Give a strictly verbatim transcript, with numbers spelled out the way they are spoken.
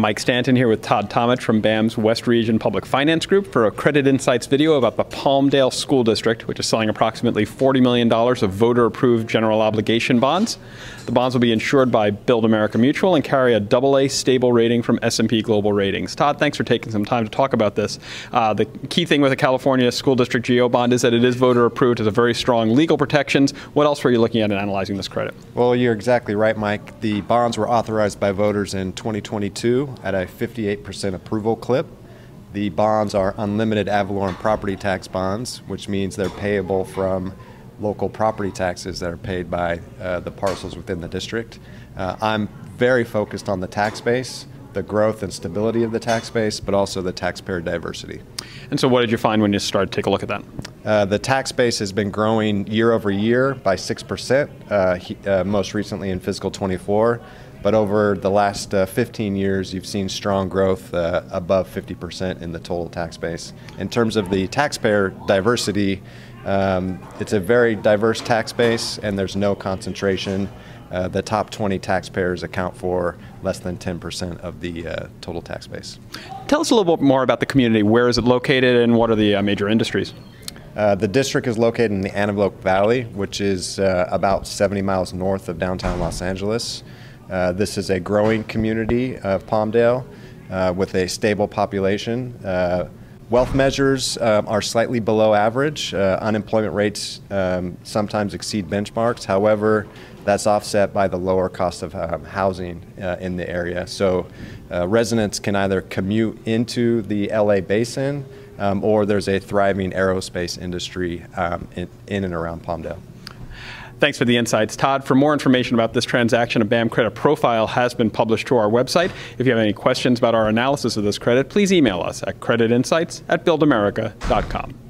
I'm Mike Stanton here with Todd Tomich from B A M's West Region Public Finance Group for a Credit Insights video about the Palmdale School District, which is selling approximately forty million dollars of voter-approved general obligation bonds. The bonds will be insured by Build America Mutual and carry a double A stable rating from S and P Global Ratings. Todd, thanks for taking some time to talk about this. Uh, the key thing with a California School District G O bond is that it is voter-approved. It has a very strong legal protections. What else were you looking at in analyzing this credit? Well, you're exactly right, Mike. The bonds were authorized by voters in twenty twenty-two at a fifty-eight percent approval clip. The bonds are unlimited ad valorem property tax bonds, which means they're payable from local property taxes that are paid by uh, the parcels within the district. Uh, I'm very focused on the tax base, the growth and stability of the tax base, but also the taxpayer diversity. And so what did you find when you started to take a look at that? Uh, the tax base has been growing year over year by six percent, uh, he, uh, most recently in fiscal twenty-four. But over the last uh, fifteen years, you've seen strong growth uh, above fifty percent in the total tax base. In terms of the taxpayer diversity, um, it's a very diverse tax base and there's no concentration. Uh, the top twenty taxpayers account for less than ten percent of the uh, total tax base. Tell us a little bit more about the community. Where is it located and what are the uh, major industries? Uh, the district is located in the Antelope Valley, which is uh, about seventy miles north of downtown Los Angeles. Uh, this is a growing community of Palmdale uh, with a stable population. Uh, wealth measures uh, are slightly below average. Uh, unemployment rates um, sometimes exceed benchmarks. However, that's offset by the lower cost of um, housing uh, in the area. So uh, residents can either commute into the L A basin um, or there's a thriving aerospace industry um, in, in and around Palmdale. Thanks for the insights, Todd. For more information about this transaction, a B A M credit profile has been published to our website. If you have any questions about our analysis of this credit, please email us at creditinsights at build america dot com.